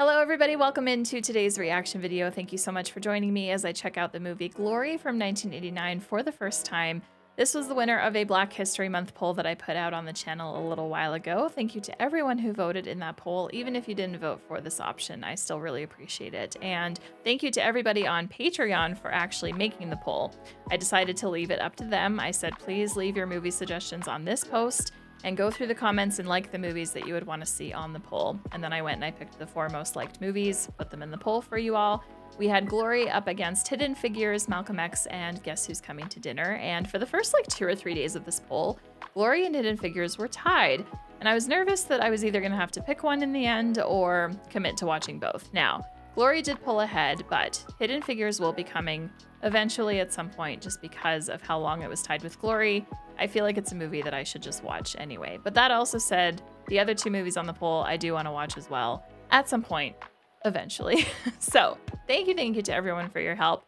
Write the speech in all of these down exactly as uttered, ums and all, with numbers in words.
Hello everybody, welcome into today's reaction video. Thank you so much for joining me as I check out the movie Glory from nineteen eighty-nine for the first time. This was the winner of a Black History Month poll that I put out on the channel a little while ago. Thank you to everyone who voted in that poll. Even if you didn't vote for this option, I still really appreciate it. And thank you to everybody on Patreon for actually making the poll. I decided to leave it up to them. I said, please leave your movie suggestions on this post and go through the comments and like the movies that you would want to see on the poll. And then I went and I picked the four most liked movies, put them in the poll for you all. We had Glory up against Hidden Figures, Malcolm X, and Guess Who's Coming to Dinner. And for the first like two or three days of this poll, Glory and Hidden Figures were tied. And I was nervous that I was either gonna have to pick one in the end or commit to watching both. Now, Glory did pull ahead, but Hidden Figures will be coming eventually at some point just because of how long it was tied with Glory. I feel like it's a movie that I should just watch anyway. But that also said, the other two movies on the poll I do want to watch as well at some point, eventually. So thank you, thank you to everyone for your help.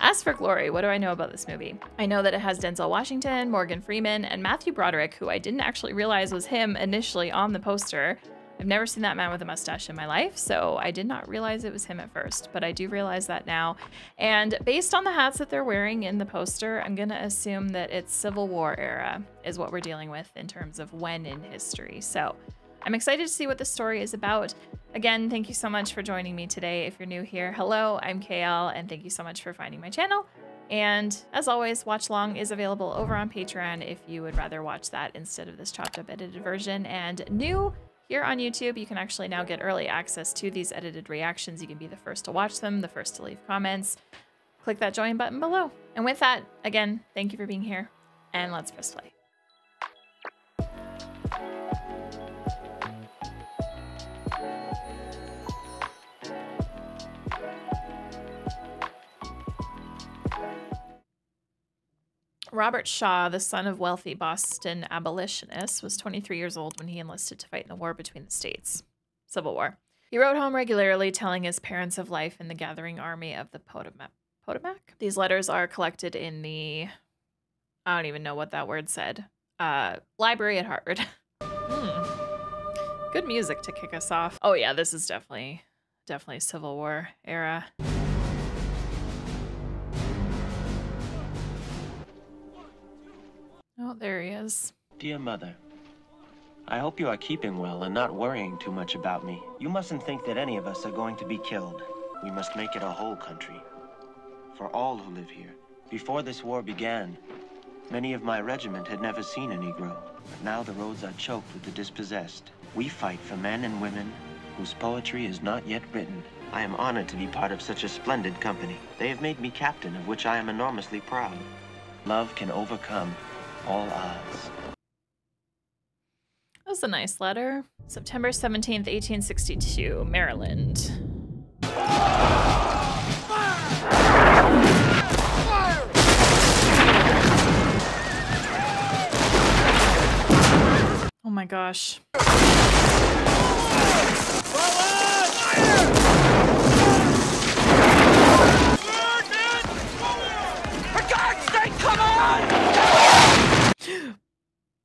As for Glory, what do I know about this movie? I know that it has Denzel Washington, Morgan Freeman, and Matthew Broderick, who I didn't actually realize was him initially on the poster. I've never seen that man with a mustache in my life, so I did not realize it was him at first, but I do realize that now. And based on the hats that they're wearing in the poster, I'm gonna assume that it's Civil War era is what we're dealing with in terms of when in history. So I'm excited to see what the story is about. Again, thank you so much for joining me today. If you're new here, hello, I'm K L, and thank you so much for finding my channel. And as always, Watch Long is available over on Patreon if you would rather watch that instead of this chopped up edited version. And new here on YouTube, you can actually now get early access to these edited reactions. You can be the first to watch them, the first to leave comments. Click that join button below. And with that, again, thank you for being here, and let's press play. Robert Shaw, the son of wealthy Boston abolitionists, was twenty-three years old when he enlisted to fight in the war between the states, Civil War. He wrote home regularly telling his parents of life in the gathering army of the Potomac. Potomac? These letters are collected in the, I don't even know what that word said, uh, library at Harvard. hmm. Good music to kick us off. Oh yeah, this is definitely, definitely Civil War era. Oh, there he is. Dear Mother, I hope you are keeping well and not worrying too much about me. You mustn't think that any of us are going to be killed. We must make it a whole country for all who live here. Before this war began, many of my regiment had never seen a Negro. But now the roads are choked with the dispossessed. We fight for men and women whose poetry is not yet written. I am honored to be part of such a splendid company. They have made me captain, of which I am enormously proud. Love can overcome all odds. That was a nice letter. September seventeenth, eighteen sixty-two, Maryland. Fire! Fire! Fire! Oh my gosh.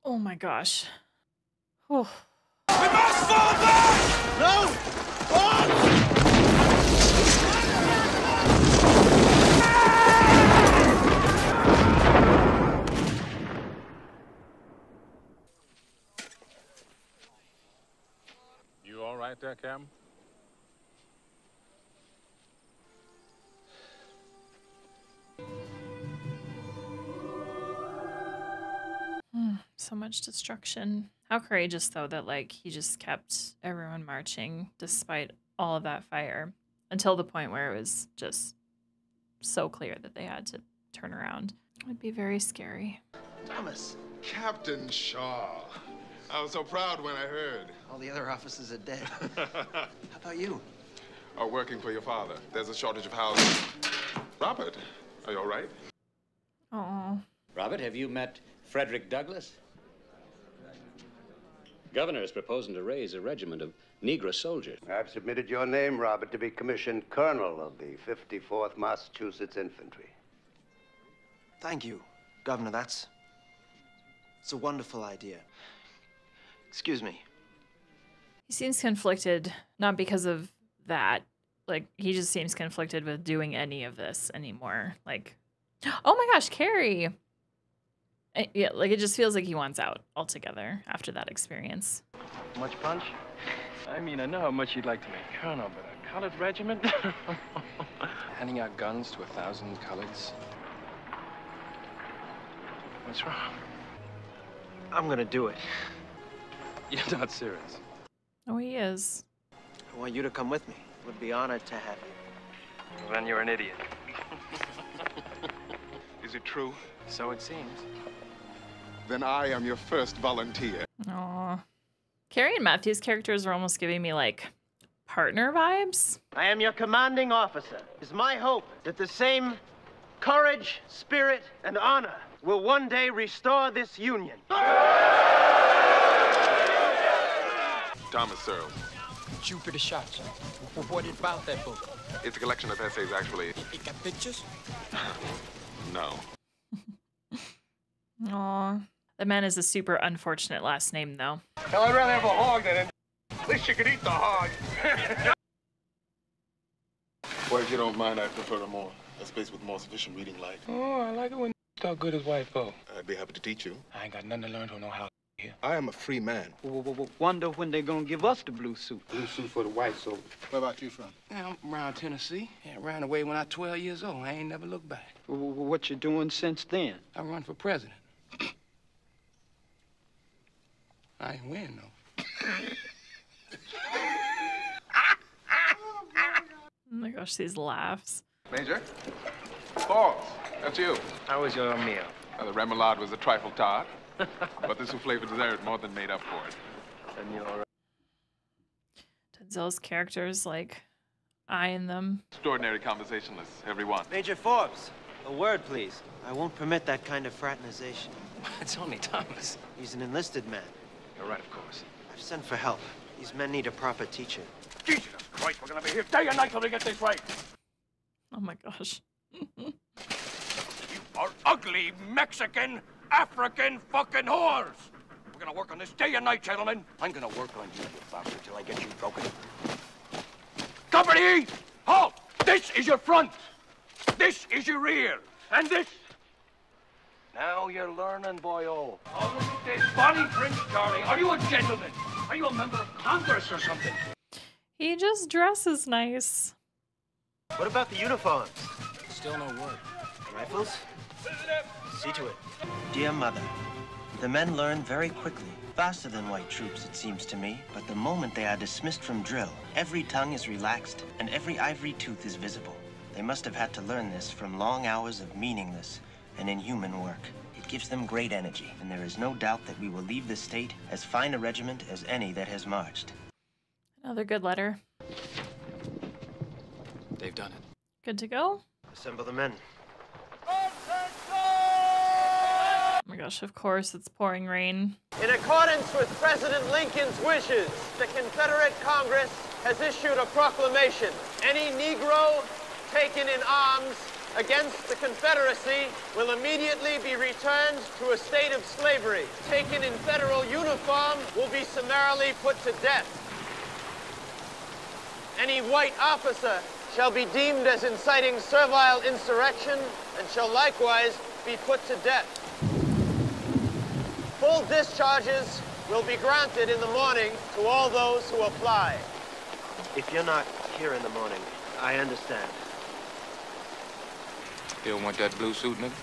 Oh my gosh. Oh. We must fall back! No! Oh! You all right there, Cam? So much destruction. How courageous though that like he just kept everyone marching despite all of that fire until the point where it was just so clear that they had to turn around. It would be very scary. Thomas. Captain Shaw. I was so proud when I heard. All the other officers are dead. How about you? Oh, working for your father. There's a shortage of housing. Robert, are you all right? Oh. Robert, have you met Frederick Douglass? Governor is proposing to raise a regiment of Negro soldiers. I've submitted your name, Robert, to be commissioned colonel of the fifty-fourth Massachusetts Infantry. Thank you, Governor. That's... it's a wonderful idea. Excuse me. He seems conflicted, not because of that. Like, he just seems conflicted with doing any of this anymore. Like, oh my gosh, Carrie. It, yeah, like, it just feels like he wants out altogether after that experience. Much punch? I mean, I know how much you'd like to make colonel, but a colored regiment? Handing out guns to a thousand coloreds. What's wrong? I'm gonna do it. You're not serious. Oh, he is. I want you to come with me. Would be honored to have you. Well, then you're an idiot. Is it true? So it seems. Then I am your first volunteer. Aww. Carrie and Matthew's characters are almost giving me, like, partner vibes. I am your commanding officer. It's my hope that the same courage, spirit, and honor will one day restore this union. Thomas Searles. Jupiter Shots. What about that book? It's a collection of essays, actually. You got pictures? No. Aw. The man has a super unfortunate last name, though. Hell, I'd rather have a hog than a... At least you could eat the hog. Well, if you don't mind, I prefer a more... a space with more sufficient reading light. Oh, I like it when talk good as white folk. I'd be happy to teach you. I ain't got nothing to learn from no house. Yeah. I am a free man. W -w -w Wonder when they're gonna give us the blue suit. Blue suit for the white soldier. Where about you from? Yeah, I'm around Tennessee. Yeah, ran away when I was twelve years old. I ain't never looked back. W -w -w what you doing since then? I run for president. I ain't win, though. Oh my gosh, these laughs. Major? Falls, that's you. How was your meal? Well, the remoulade was a trifle tart. But the souffle for dessert more than made up for it. Then you're all right. Denzel's characters, like, eyeing them. Extraordinary conversationalists, everyone. Major Forbes, a word, please. I won't permit that kind of fraternization. It's only Thomas. He's an enlisted man. You're right, of course. I've sent for help. These men need a proper teacher. Jesus Christ, we're gonna be here day and night till we get this right. Oh my gosh. You are ugly, Mexican. African fucking whores! We're gonna work on this day and night, gentlemen. I'm gonna work on you, you bastard, till I get you broken. Company! Halt! This is your front! This is your rear! And this... Now you're learning, boy-o. Oh, this Bonnie Prince Charlie, are you a gentleman? Are you a member of Congress or something? He just dresses nice. What about the uniforms? Still no word. Rifles? See to it. Dear mother, the men learn very quickly, faster than white troops, it seems to me. But the moment they are dismissed from drill, every tongue is relaxed and every ivory tooth is visible. They must have had to learn this from long hours of meaningless and inhuman work. It gives them great energy, and there is no doubt that we will leave this state as fine a regiment as any that has marched. Another good letter. They've done it. Good to go. Assemble the men. Oh my gosh, of course, it's pouring rain. In accordance with President Lincoln's wishes, the Confederate Congress has issued a proclamation. Any Negro taken in arms against the Confederacy will immediately be returned to a state of slavery. Taken in federal uniform will be summarily put to death. Any white officer shall be deemed as inciting servile insurrection and shall likewise be put to death. Full discharges will be granted in the morning to all those who apply. If you're not here in the morning, I understand. You don't want that blue suit, nigga?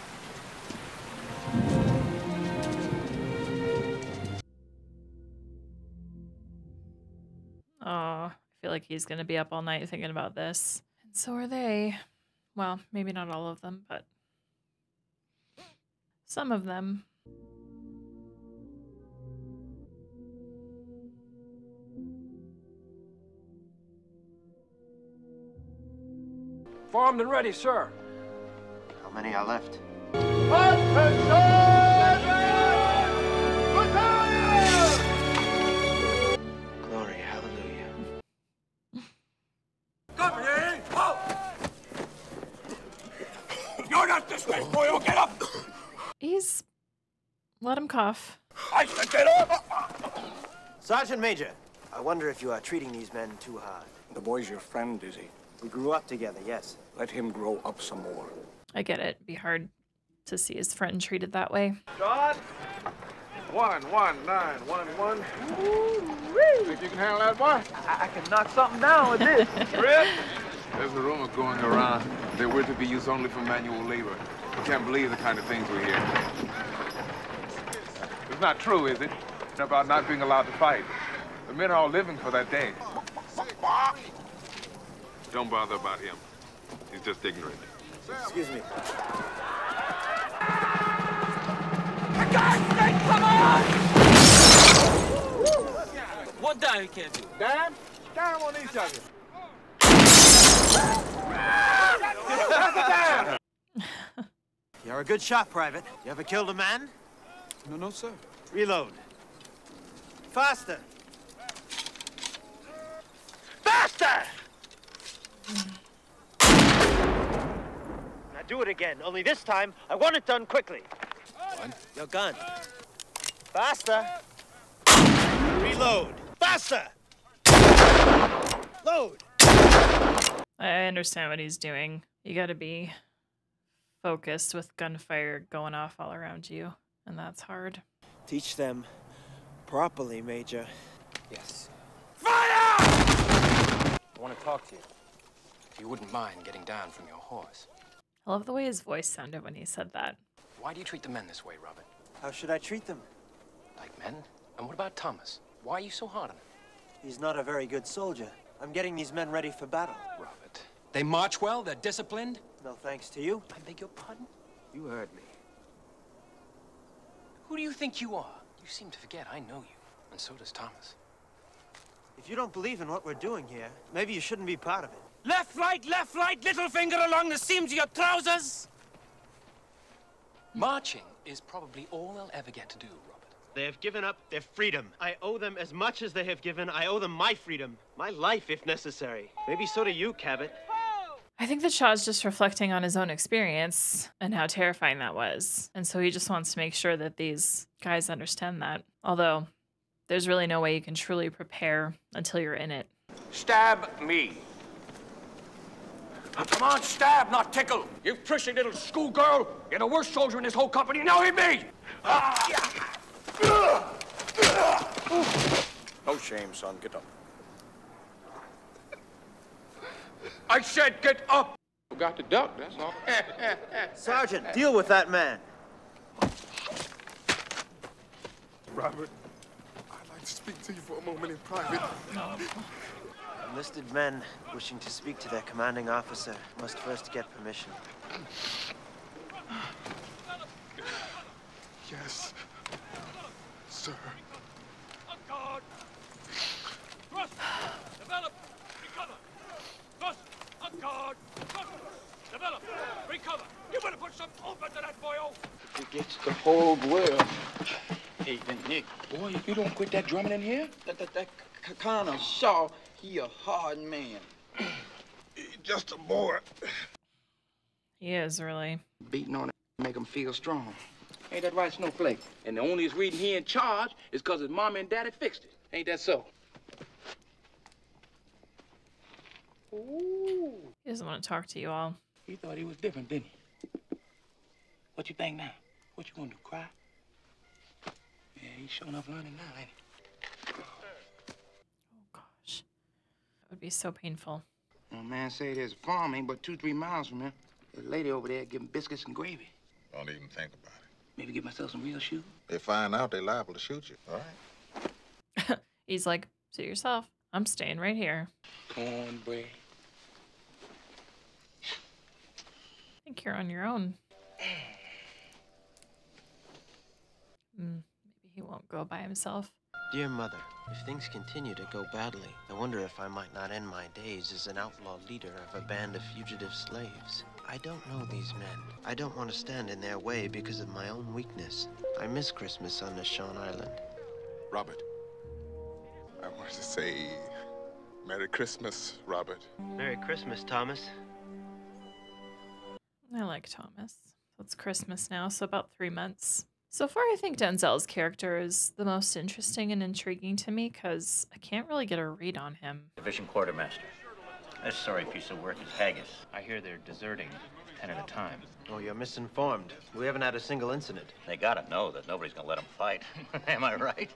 Oh, I feel like he's gonna be up all night thinking about this. And so are they. Well, maybe not all of them, but some of them. Formed and ready, sir. How many are left? Glory, hallelujah. Company, halt! You're not dismissed, boy. Oh, get up! He's... Let him cough. I said get up! Sergeant Major, I wonder if you are treating these men too hard. The boy's your friend, is he? We grew up together, yes. Let him grow up some more. I get it. It'd be hard to see his friend treated that way. Shot! One, one, nine, one, one. Woo-wee. Think you can handle that, boy? I, I can knock something down with this. Rip! There's a rumor going around that we're to be used only for manual labor. I can't believe the kind of things we hear. It's not true, is it? About not being allowed to fight. The men are all living for that day. Don't bother about him. He's just ignorant. Excuse me. For God's sake, come on! One dime he can't do. Dime? Dime on each other. That's a dime! You're a good shot, Private. You ever killed a man? No, no, sir. Reload. Faster! Faster! Now do it again, only this time I want it done quickly. One. Your gun. Faster. Reload. Faster! Load! I understand what he's doing. You gotta be focused with gunfire going off all around you, and that's hard. Teach them properly, Major. Yes. Fire! I want to talk to you. If you wouldn't mind getting down from your horse. I love the way his voice sounded when he said that. Why do you treat the men this way, Robert? How should I treat them? Like men? And what about Thomas? Why are you so hard on him? He's not a very good soldier. I'm getting these men ready for battle. Robert, they march well, they're disciplined. No thanks to you. I beg your pardon? You heard me. Who do you think you are? You seem to forget I know you, and so does Thomas. If you don't believe in what we're doing here, maybe you shouldn't be part of it. Left, right, left, right, little finger along the seams of your trousers! Marching is probably all they'll ever get to do, Robert. They have given up their freedom. I owe them as much as they have given. I owe them my freedom, my life if necessary. Maybe so do you, Cabot. I think that Shaw's just reflecting on his own experience and how terrifying that was. And so he just wants to make sure that these guys understand that. Although, there's really no way you can truly prepare until you're in it. Stab me. Oh, come on, stab, not tickle. You prissy little schoolgirl. You're the worst soldier in this whole company. Now hit me. Ah. No shame, son. Get up. I said get up! Forgot to duck, that's all. Sergeant, deal with that man. Robert, I'd like to speak to you for a moment in private. Enlisted men wishing to speak to their commanding officer must first get permission. Yes, sir. On guard! Thrust! Develop! Recover! Thrust! On guard! Thrust! Develop! Recover! You better put some over to that boy, oh! It gets the whole world. Hey, then, Nick, boy, if you don't quit that drumming in here, that, that, that Colonel Shaw, he a hard man. He's just a boy. He is, really. Beating on him, make him feel strong. Ain't that right, Snowflake? And the only reason he in charge is because his mommy and daddy fixed it. Ain't that so? Ooh. He doesn't want to talk to you all. He thought he was different, didn't he? What you think now? What you gonna do, cry? Yeah, he's sure enough learning now, ain't he? Oh, gosh. That would be so painful. A man say there's a farm ain't but two, three miles from here. There's a lady over there giving biscuits and gravy. Don't even think about it. Maybe get myself some real shoes? They find out, they liable to shoot you, all right? He's like, suit yourself. I'm staying right here. Cornbread. I think you're on your own. Mm, maybe he won't go by himself. Dear Mother, if things continue to go badly, I wonder if I might not end my days as an outlaw leader of a band of fugitive slaves. I don't know these men. I don't want to stand in their way because of my own weakness. I miss Christmas on Nishon Island. Robert, I wanted to say Merry Christmas, Robert. Merry Christmas, Thomas. I like Thomas. It's Christmas now, so about three months. So far, I think Denzel's character is the most interesting and intriguing to me because I can't really get a read on him. Division Quartermaster. This sorry piece of work is haggis. I hear they're deserting ten at a time. Oh, you're misinformed. We haven't had a single incident. They gotta know that nobody's gonna let them fight. Am I right?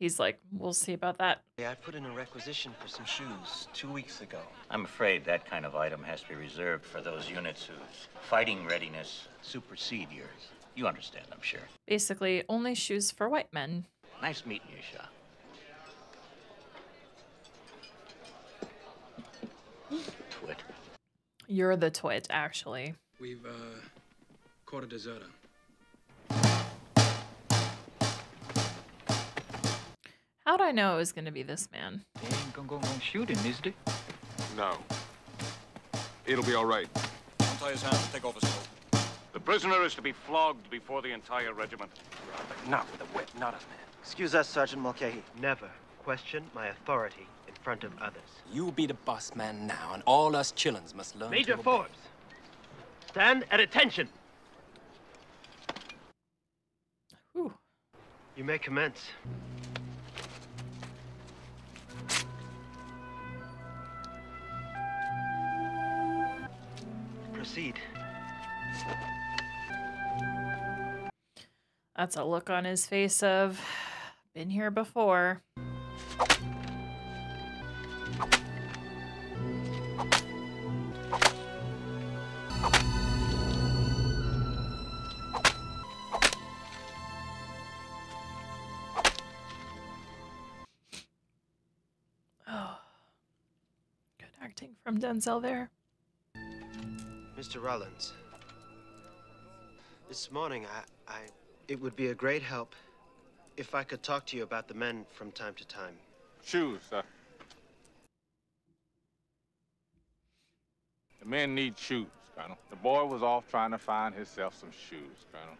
He's like, we'll see about that. Yeah, I put in a requisition for some shoes two weeks ago. I'm afraid that kind of item has to be reserved for those units whose fighting readiness supersede yours. You understand, I'm sure. Basically, only shoes for white men. Nice meeting you, Shaw. Twit. You're the twit, actually. We've uh, caught a deserter. How'd I know it was going to be this man? They ain't gonna go on shooting, is they? No. It'll be all right. Untie his hands and take off his coat. The prisoner is to be flogged before the entire regiment. Robert, not with a whip, not a man. Excuse us, Sergeant Mulcahy. Never question my authority in front of others. You be the boss man now, and all us chillins must learn Major to Forbes, obey. Stand at attention. Whew. You may commence. Proceed. That's a look on his face of, been here before. Oh, good acting from Denzel there. Mister Rollins, this morning I, I, it would be a great help if I could talk to you about the men from time to time. Shoes, sir. The men need shoes, Colonel. The boy was off trying to find himself some shoes, Colonel.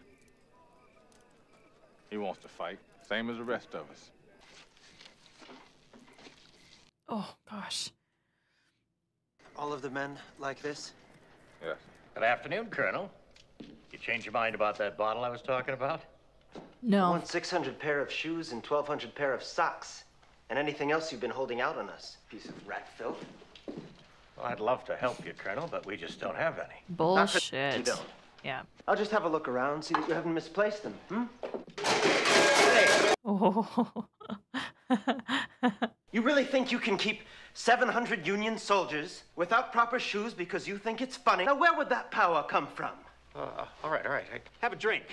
He wants to fight, same as the rest of us. Oh, gosh. All of the men like this? Yes. Good afternoon, Colonel. You change your mind about that bottle I was talking about? No. I want six hundred pair of shoes and twelve hundred pair of socks. And anything else you've been holding out on us, piece of rat filth. Well, I'd love to help you, Colonel, but we just don't have any. Bullshit. You don't. Yeah. I'll just have a look around, see that you haven't misplaced them, hmm? Hey. Oh. You really think you can keep seven hundred Union soldiers without proper shoes because you think it's funny? Now, where would that power come from? Uh, all right, all right. Have a drink.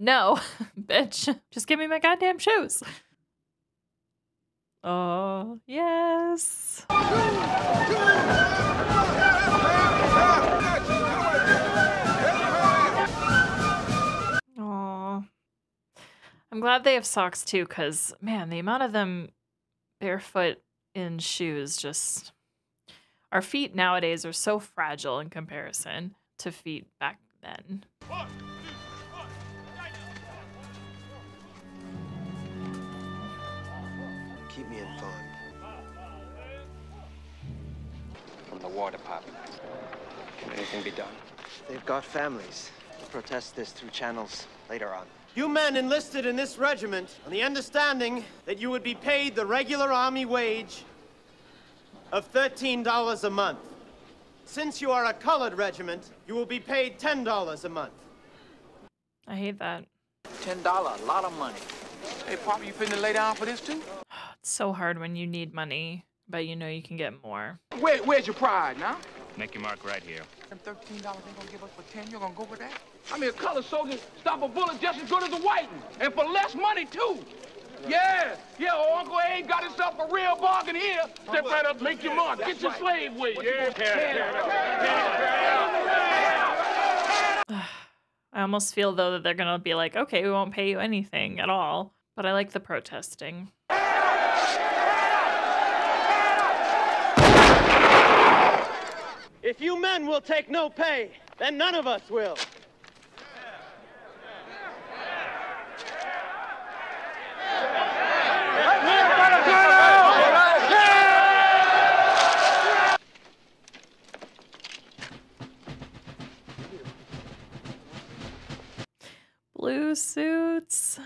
No, bitch. Just give me my goddamn shoes. Oh, yes. I'm glad they have socks too, because, man, the amount of them barefoot in shoes just... Our feet nowadays are so fragile in comparison to feet back then. Keep me informed. From the War Department. Can anything be done? They've got families. They'll protest this through channels later on. You men enlisted in this regiment on the understanding that you would be paid the regular army wage of thirteen dollars a month. Since you are a colored regiment, you will be paid ten dollars a month. I hate that. ten dollars, a lot of money. Hey, Pop, you finna lay down for this too? It's so hard when you need money, but you know you can get more. Where, where's your pride now? Make your mark right here. Them thirteen dollars ain't gonna give us for ten. You're gonna go with that? I mean, a colored soldier stop a bullet just as good as a white one, and for less money, too. Yeah, yeah, old Uncle Abe got himself a real bargain here. Step right up, make your mark. Get your slave wage. I almost feel, though, that they're gonna be like, okay, we won't pay you anything at all. But I like the protesting. If you men will take no pay, then none of us will. Blue suits.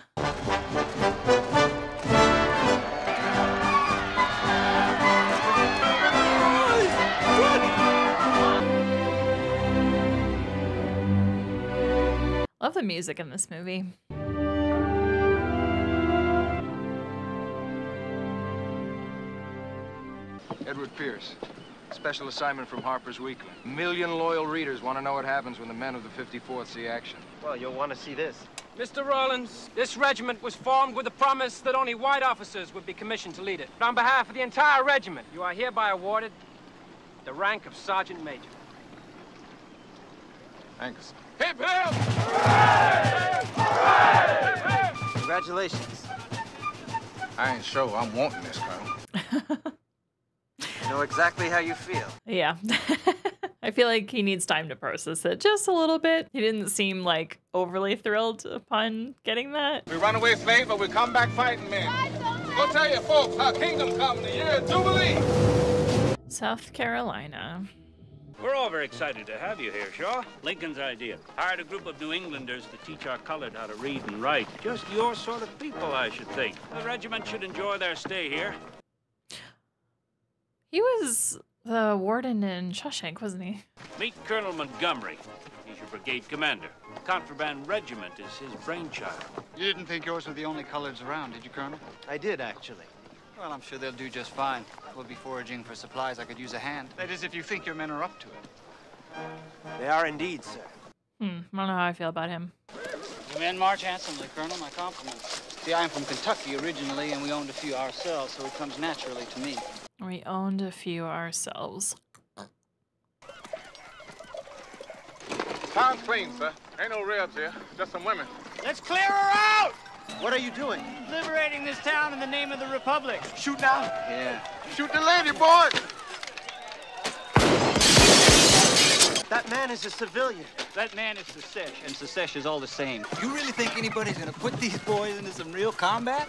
music in this movie. Edward Pierce, special assignment from Harper's Weekly. A million loyal readers want to know what happens when the men of the fifty-fourth see action. Well, you'll want to see this. Mister Rawlins, this regiment was formed with the promise that only white officers would be commissioned to lead it. But on behalf of the entire regiment, you are hereby awarded the rank of Sergeant Major. Thanks. Hip, hip! Hooray! Hooray! Hip, hip! Congratulations. I ain't sure I'm wanting this, Colonel. I know exactly how you feel. Yeah. I feel like he needs time to process it just a little bit. He didn't seem like overly thrilled upon getting that. We run away slave, but we come back fighting men. Go tell your folks how kingdom come the year of Jubilee. South Carolina. We're all very excited to have you here, Shaw. Lincoln's idea. Hired a group of New Englanders to teach our colored how to read and write. Just your sort of people, I should think. The regiment should enjoy their stay here. He was the warden in Shawshank, wasn't he? Meet Colonel Montgomery. He's your brigade commander. Contraband Regiment is his brainchild. You didn't think yours were the only coloreds around, did you, Colonel? I did, actually. Well, I'm sure they'll do just fine. We'll be foraging for supplies. I could use a hand. That is, if you think your men are up to it. They are indeed, sir. Hmm, I don't know how I feel about him. The men march handsomely, Colonel. My compliments. See, I'm from Kentucky originally, and we owned a few ourselves, so it comes naturally to me. We owned a few ourselves. Town's clean, sir. Ain't no rebs here, just some women. Let's clear her out! What are you doing? Liberating this town in the name of the Republic. Shoot now? Yeah. Shoot the lady, boy! That man is a civilian. That man is Secesh, and Secesh is all the same. You really think anybody's gonna put these boys into some real combat?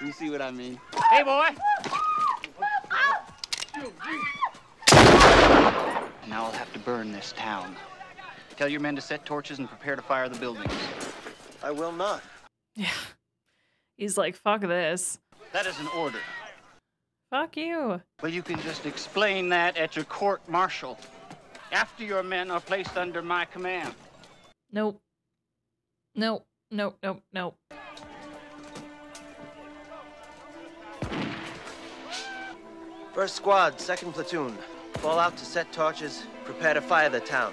You see what I mean? Hey, boy! Now I'll have to burn this town. Tell your men to set torches and prepare to fire the buildings. I will not. Yeah. He's like, fuck this. That is an order. Fuck you. Well, you can just explain that at your court martial. After your men are placed under my command. Nope. Nope. Nope. Nope. Nope. First squad, second platoon. Fall out to set torches, prepare to fire the town.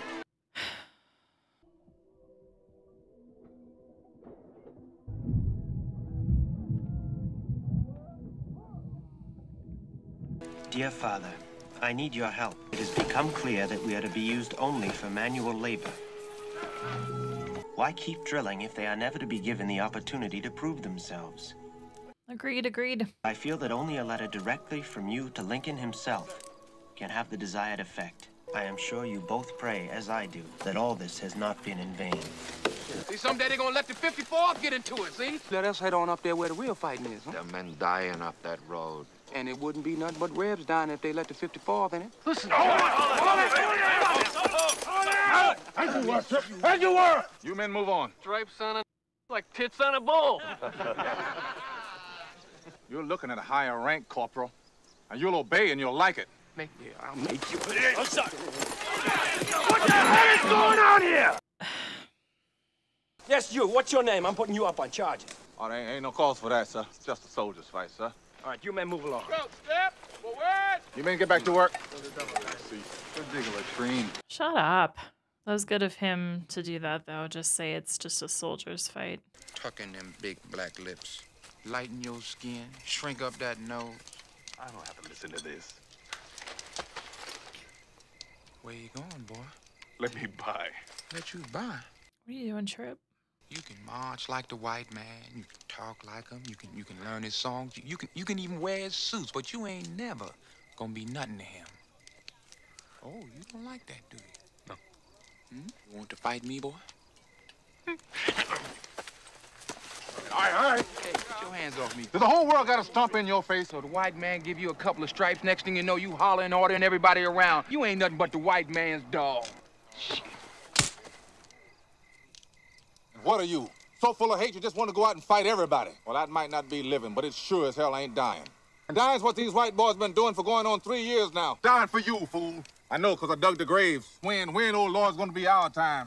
Dear Father, I need your help. It has become clear that we are to be used only for manual labor. Why keep drilling if they are never to be given the opportunity to prove themselves? Agreed, agreed. I feel that only a letter directly from you to Lincoln himself can have the desired effect. I am sure you both pray, as I do, that all this has not been in vain. See, someday they're gonna let the fifty-fourth get into it, see? Let us head on up there where the real fighting is, huh? The men dying up that road. And it wouldn't be nothing but rebs dying if they let the fifty-fourth in it. Listen, hold on, hold on, hold on, as you were, sir, as you were! You men move on. Stripes on a... like tits on a bull. You're looking at a higher rank, Corporal. Now you'll obey and you'll like it. Make you, I'll make you. I'm sorry. What the hell is going on here? Yes, you. What's your name? I'm putting you up on charges. Oh, there ain't no cause for that, sir. It's just a soldier's fight, sir. All right, you men move along. Go, step forward. You men get back to work. Shut up. That was good of him to do that, though. Just say it's just a soldier's fight. Tucking them big black lips. Lighten your skin, shrink up that nose. I don't have to listen to this. Where you going, boy? Let me buy. Let you buy? What are you doing, Trip? You can march like the white man. You can talk like him. You can you can learn his songs. You, you can you can even wear his suits, but you ain't never gonna be nothing to him. Oh, you don't like that, do you? No. Hmm? You want to fight me, boy? All right, all right. Hey, get your hands off me. Does the whole world got a stump in your face? So the white man give you a couple of stripes, next thing you know, you hollering, ordering everybody around. You ain't nothing but the white man's dog. Shit. What are you? So full of hate you just want to go out and fight everybody. Well, that might not be living, but it sure as hell ain't dying. And dying's what these white boys been doing for going on three years now. Dying for you, fool. I know, because I dug the grave. When, when, oh Lord, is going to be our time?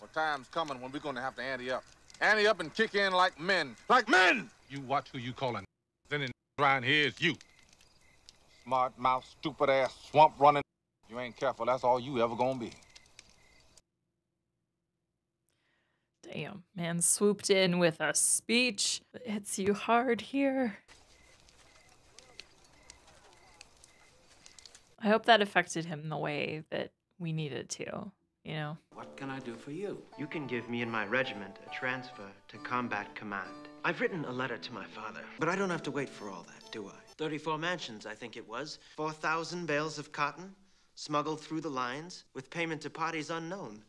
Well, time's coming when we're going to have to ante up. Ante up and kick in like men. Like men! You watch who you calling. Then in around here is you. Smart mouth, stupid ass, swamp running. You ain't careful, that's all you ever gonna be. Damn, man swooped in with a speech. It hits you hard here. I hope that affected him the way that we needed to, you know? What can I do for you? You can give me and my regiment a transfer to combat command. I've written a letter to my father, but I don't have to wait for all that, do I? thirty-four mansions, I think it was. four thousand bales of cotton, smuggled through the lines, with payment to parties unknown,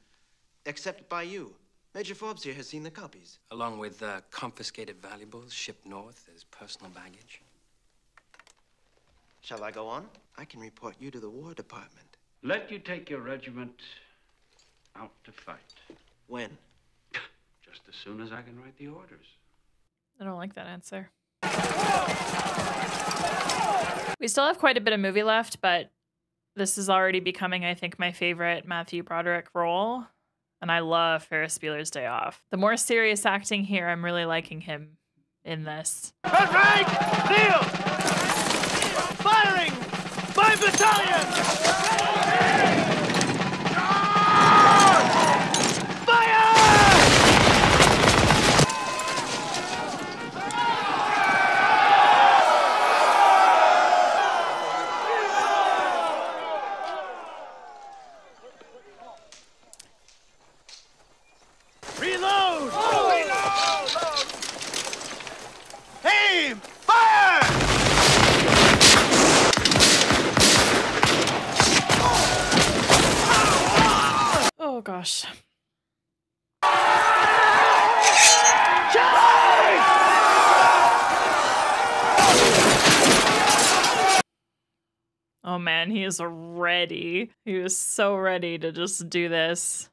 except by you. Major Forbes here has seen the copies. Along with uh, confiscated valuables shipped north as personal baggage. Shall I go on? I can report you to the War Department. Let you take your regiment out to fight. When? Just as soon as I can write the orders. I don't like that answer. We still have quite a bit of movie left, but this is already becoming, I think, my favorite Matthew Broderick role. And I love Ferris Bueller's Day Off. The more serious acting here, I'm really liking him in this. At right, kneel! Firing! By battalion! Gosh. Oh man, he is ready. He was so ready to just do this.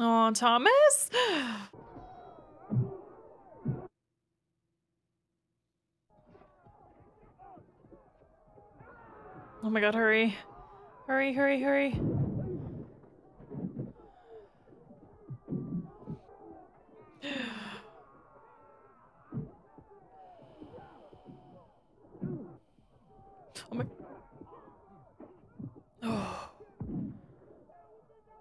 Oh, Thomas? Oh my god, hurry. Hurry, hurry, hurry. Oh my. Oh.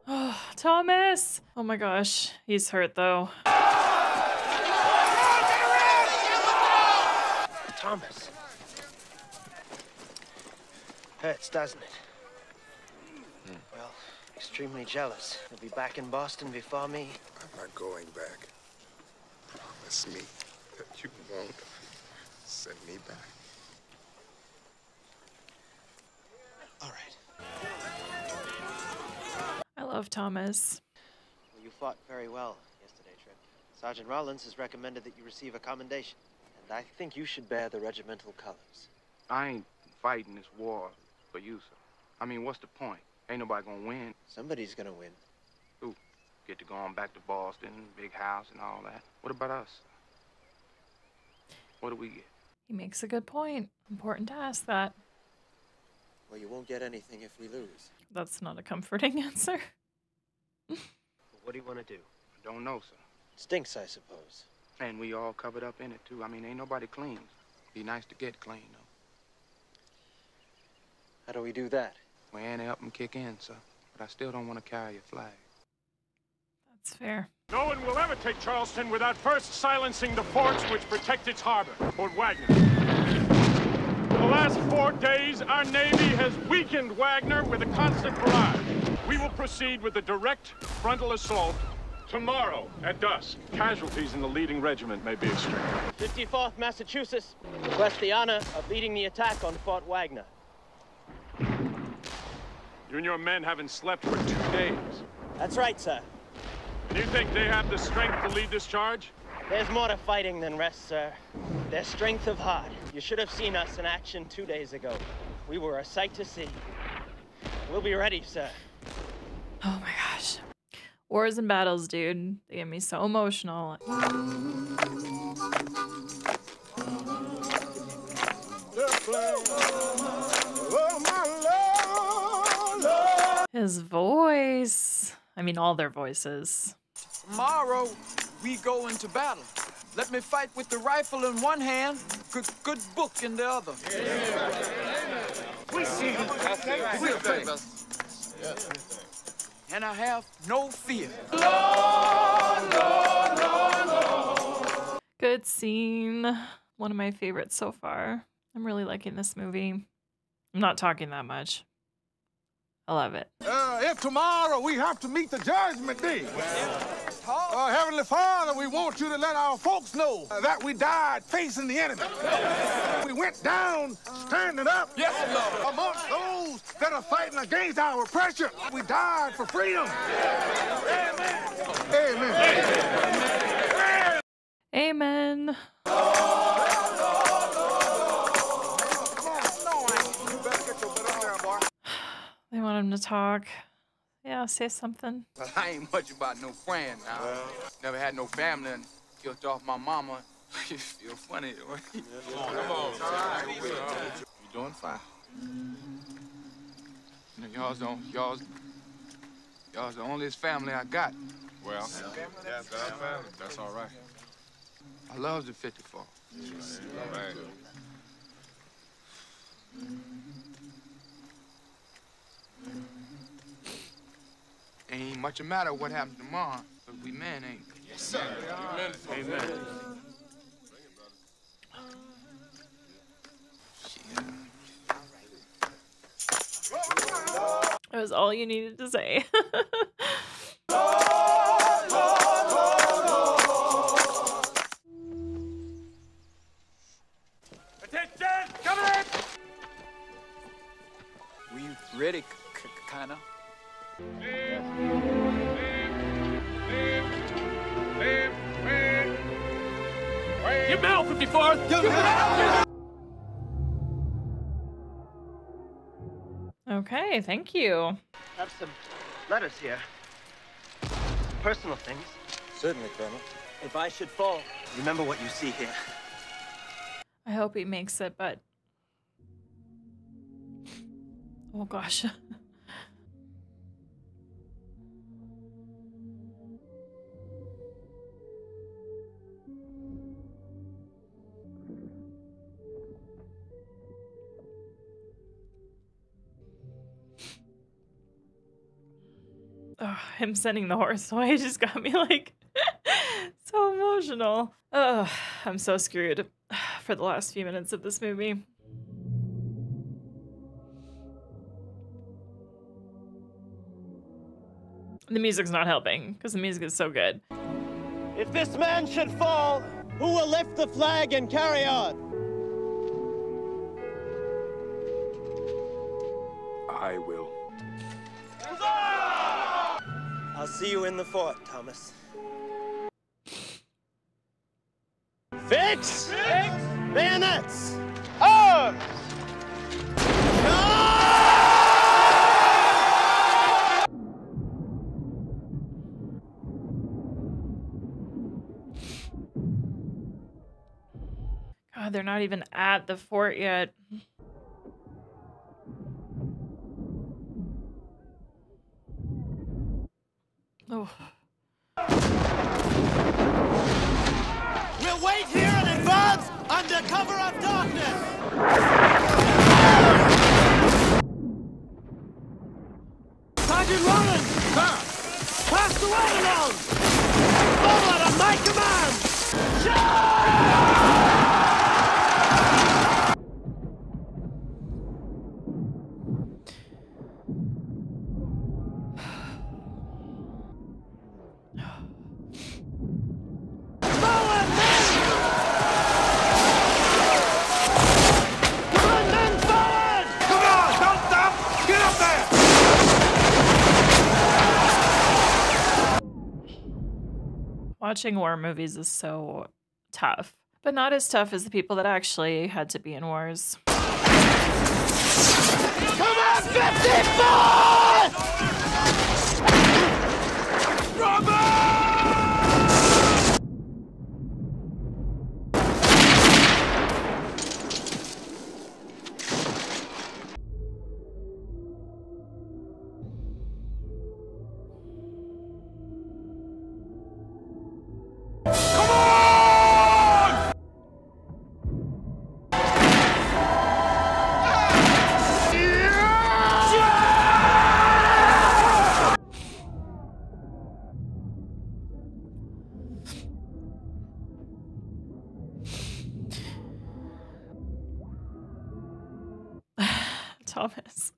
Oh, Thomas. Oh my gosh. He's hurt though. Thomas. Hurts, doesn't it? Well, extremely jealous. He'll be back in Boston before me. I'm not going back. Promise me that you won't send me back. All right. I love Thomas. Well, you fought very well yesterday, Trip. Sergeant Rollins has recommended that you receive a commendation, and I think you should bear the regimental colors. I ain't fighting this war for you, sir. I mean, what's the point? Ain't nobody gonna win. Somebody's gonna win. Ooh, get to go on back to Boston, big house and all that. What about us? What do we get? He makes a good point. Important to ask that. Well, you won't get anything if we lose. That's not a comforting answer. What do you want to do? I don't know, sir. It stinks, I suppose. And we all covered up in it, too. I mean, ain't nobody clean. Be nice to get clean, though. How do we do that? We ante up and kick in, sir. But I still don't want to carry your flag. That's fair. No one will ever take Charleston without first silencing the forts which protect its harbor, Fort Wagner. For the last four days, our Navy has weakened Wagner with a constant barrage. We will proceed with a direct frontal assault tomorrow at dusk. Casualties in the leading regiment may be extreme. fifty-fourth Massachusetts requests the honor of leading the attack on Fort Wagner. You and your men haven't slept for two days. That's right, sir. Do you think they have the strength to lead this charge? There's more to fighting than rest, sir. There's strength of heart. You should have seen us in action two days ago. We were a sight to see. We'll be ready, sir. Oh my gosh. Wars and battles, dude. They get me so emotional. His voice. I mean, all their voices. Tomorrow, we go into battle. Let me fight with the rifle in one hand, good, good book in the other. We see you. And I have no fear. Good scene. One of my favorites so far. I'm really liking this movie. I'm not talking that much. I love it. Uh, if tomorrow we have to meet the judgment day, uh, Heavenly Father, we want you to let our folks know that we died facing the enemy. We went down standing up. Yes, Lord. Amongst those that are fighting against our oppression, we died for freedom. Amen. Amen. Amen. Amen. They want him to talk. Yeah, say something. Well, I ain't much about no friend now. Well. Never had no family and killed off my mama. You feel funny, don't you? Come on. You're doing fine. You know, y'all's the, y'all's, y'all's the only family I got. Well, yeah, that's, that's, family. That's all right. I love the fifty-four. Yes. All right. Ain't much a matter what happens tomorrow, but we men ain't. Yes, sir. Amen. Amen. Amen. That was all you needed to say. Attention, come in. We ready, kinda. Live, live, live, live, win, win. Get out, fifty-fourth! Get out! Okay, thank you. Have some letters here. Personal things. Certainly, Colonel. If I should fall, remember what you see here. I hope he makes it, but... Oh, gosh. Oh, him sending the horse away just got me like so emotional. Oh, I'm so screwed for the last few minutes of this movie. The music's not helping because the music is so good. If this man should fall, who will lift the flag and carry on? I will. I'll see you in the fort, Thomas. Fix! Fix! Bayonets! Arms! Ah! God, they're not even at the fort yet. Oh. We'll wait here and advance under cover of darkness. Sergeant Rollins! Huh? Pass the water down! Forward on my command! Charge! Watching war movies is so tough, but not as tough as the people that actually had to be in wars. Come on, fifty-fourth! Robert! Thomas.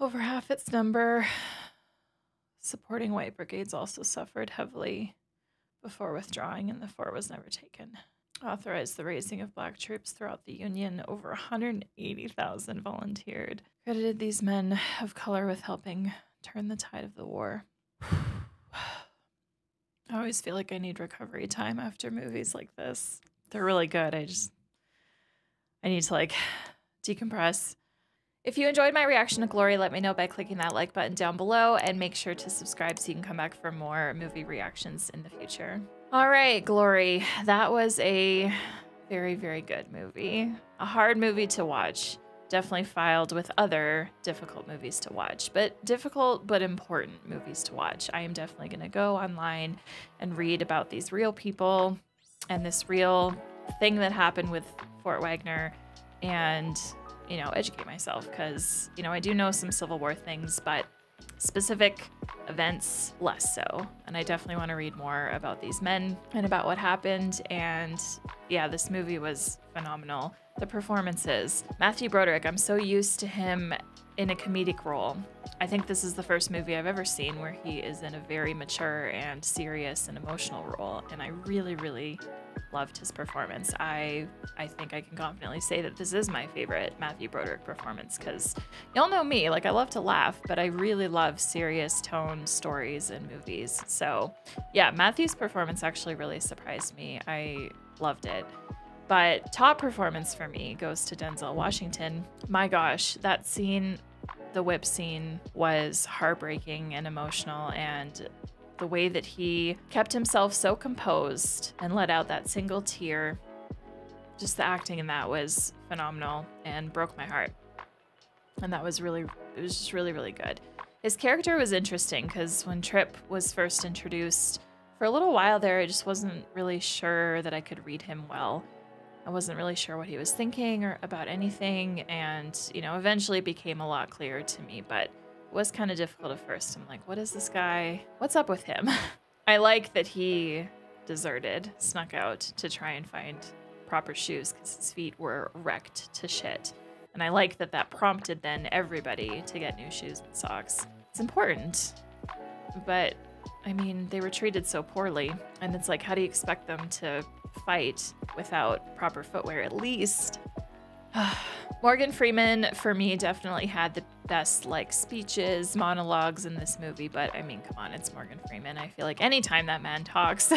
Over half its number, supporting white brigades also suffered heavily before withdrawing, and the fort was never taken. Authorized the raising of black troops throughout the Union. Over one hundred eighty thousand volunteered. Credited these men of color with helping turn the tide of the war. I always feel like I need recovery time after movies like this. They're really good. I just, I need to like decompress. If you enjoyed my reaction to Glory, let me know by clicking that like button down below, and make sure to subscribe so you can come back for more movie reactions in the future. All right, Glory. That was a very, very good movie. A hard movie to watch. Definitely filed with other difficult movies to watch, but difficult but important movies to watch. I am definitely going to go online and read about these real people and this real thing that happened with Fort Wagner, and you know, educate myself, because, you know, I do know some Civil War things, but specific events less so. And I definitely want to read more about these men and about what happened. And yeah, this movie was phenomenal. The performances. Matthew Broderick, I'm so used to him in a comedic role. I think this is the first movie I've ever seen where he is in a very mature and serious and emotional role. And I really, really loved his performance. I I think I can confidently say that this is my favorite Matthew Broderick performance, because y'all know me, like I love to laugh, but I really love serious tone stories and movies. So yeah, Matthew's performance actually really surprised me. I loved it. But top performance for me goes to Denzel Washington. My gosh, that scene, the whip scene, was heartbreaking and emotional, and the way that he kept himself so composed and let out that single tear, just the acting in that was phenomenal and broke my heart. And that was really, it was just really, really good. His character was interesting, because when Tripp was first introduced, for a little while there, I just wasn't really sure that I could read him well. I wasn't really sure what he was thinking or about anything, and, you know, eventually it became a lot clearer to me, but was kind of difficult at first. I'm like, what is this guy? What's up with him? I like that he deserted, snuck out to try and find proper shoes, because his feet were wrecked to shit. And I like that that prompted then everybody to get new shoes and socks. It's important, but I mean, they were treated so poorly, and it's like, how do you expect them to fight without proper footwear at least? Morgan Freeman, for me, definitely had the best, like, speeches, monologues in this movie, but, I mean, come on, it's Morgan Freeman. I feel like anytime that man talks,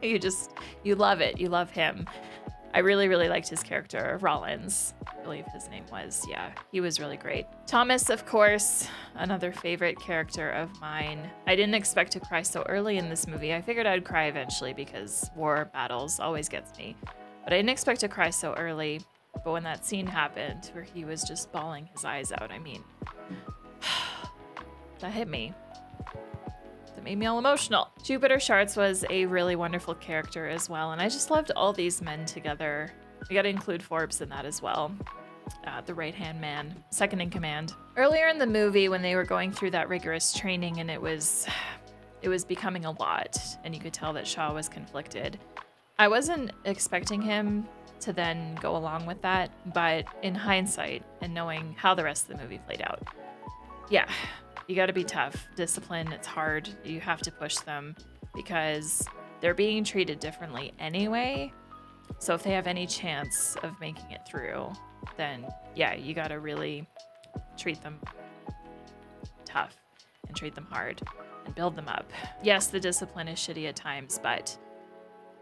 you just, you love it. You love him. I really, really liked his character, Rollins, I believe his name was. Yeah, he was really great. Thomas, of course, another favorite character of mine. I didn't expect to cry so early in this movie. I figured I'd cry eventually, because war battles always gets me, but I didn't expect to cry so early. But when that scene happened where he was just bawling his eyes out, I mean, that hit me. That made me all emotional. Jupiter Sharts was a really wonderful character as well, and I just loved all these men together. I gotta include Forbes in that as well. Uh, the right-hand man, second in command. Earlier in the movie, when they were going through that rigorous training and it was, it was becoming a lot, and you could tell that Shaw was conflicted. I wasn't expecting him to then go along with that, but in hindsight and knowing how the rest of the movie played out, yeah, you got to be tough, disciplined. It's hard. You have to push them because they're being treated differently anyway. So if they have any chance of making it through, then yeah, you got to really treat them tough and treat them hard and build them up. Yes, the discipline is shitty at times, but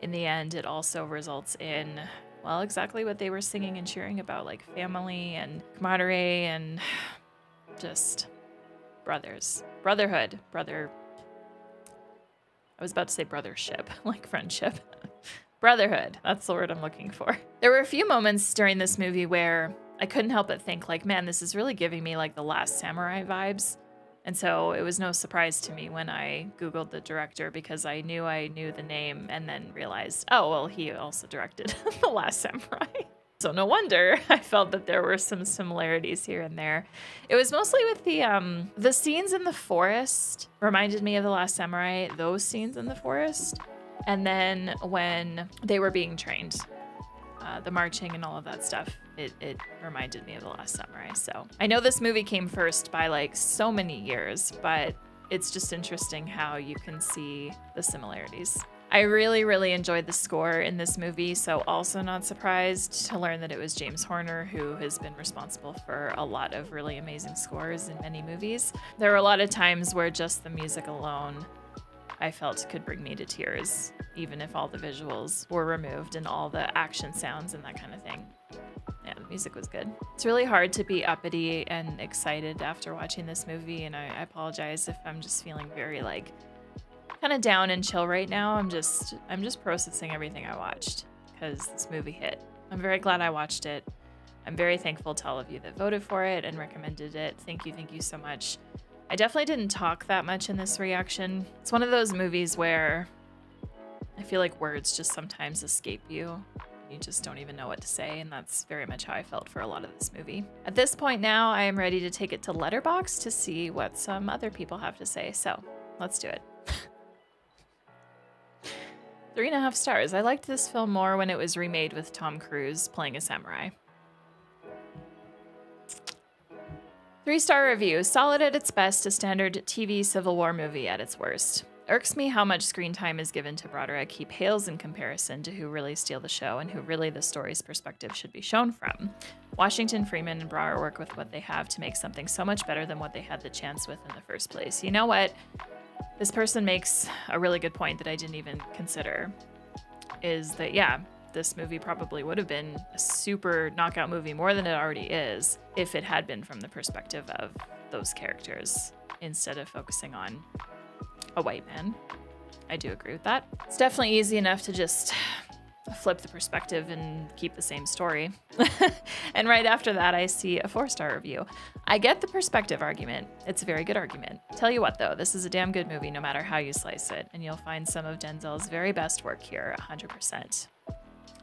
in the end, it also results in, well, exactly what they were singing and cheering about, like family and camaraderie and just brothers, brotherhood, brother. I was about to say brothership, like friendship. Brotherhood, that's the word I'm looking for. There were a few moments during this movie where I couldn't help but think, like, man, this is really giving me like The Last Samurai vibes. And so it was no surprise to me when I Googled the director, because I knew I knew the name and then realized, oh, well, he also directed The Last Samurai. So no wonder I felt that there were some similarities here and there. It was mostly with the, um, the scenes in the forest reminded me of The Last Samurai, those scenes in the forest. And then when they were being trained, uh, the marching and all of that stuff, it, it reminded me of The Last Samurai. So I know this movie came first by like so many years, but it's just interesting how you can see the similarities. I really, really enjoyed the score in this movie, so also not surprised to learn that it was James Horner, who has been responsible for a lot of really amazing scores in many movies. There were a lot of times where just the music alone I felt could bring me to tears, even if all the visuals were removed and all the action sounds and that kind of thing. Yeah, the music was good. It's really hard to be uppity and excited after watching this movie, and I, I apologize if I'm just feeling very like kind of down and chill right now. I'm just I'm just processing everything I watched because this movie hit. I'm very glad I watched it. I'm very thankful to all of you that voted for it and recommended it. Thank you, thank you so much. I definitely didn't talk that much in this reaction. It's one of those movies where I feel like words just sometimes escape you. You just don't even know what to say, and that's very much how I felt for a lot of this movie. At this point now, I am ready to take it to Letterboxd to see what some other people have to say, so let's do it. Three and a half stars. I liked this film more when it was remade with Tom Cruise playing a samurai. Three-star review. Solid at its best, a standard T V Civil War movie at its worst. Irks me how much screen time is given to Broderick. He pales in comparison to who really steal the show and who really the story's perspective should be shown from. Washington, Freeman, and Broderick work with what they have to make something so much better than what they had the chance with in the first place. You know what? This person makes a really good point that I didn't even consider, is that, yeah, this movie probably would have been a super knockout movie more than it already is if it had been from the perspective of those characters instead of focusing on a white man. I do agree with that. It's definitely easy enough to just flip the perspective and keep the same story. And right after that, I see a four-star review. I get the perspective argument. It's a very good argument. Tell you what though, this is a damn good movie no matter how you slice it, and you'll find some of Denzel's very best work here, one hundred percent.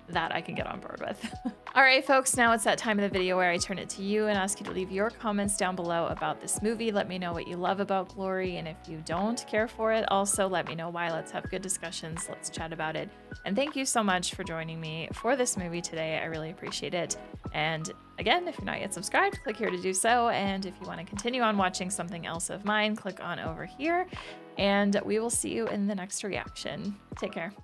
That I can get on board with. All right, folks, now it's that time of the video where I turn it to you and ask you to leave your comments down below about this movie. Let me know what you love about Glory, and if you don't care for it, also let me know why. Let's have good discussions. Let's chat about it. And thank you so much for joining me for this movie today. I really appreciate it. And again, if you're not yet subscribed, click here to do so. And if you want to continue on watching something else of mine, click on over here, and we will see you in the next reaction. Take care.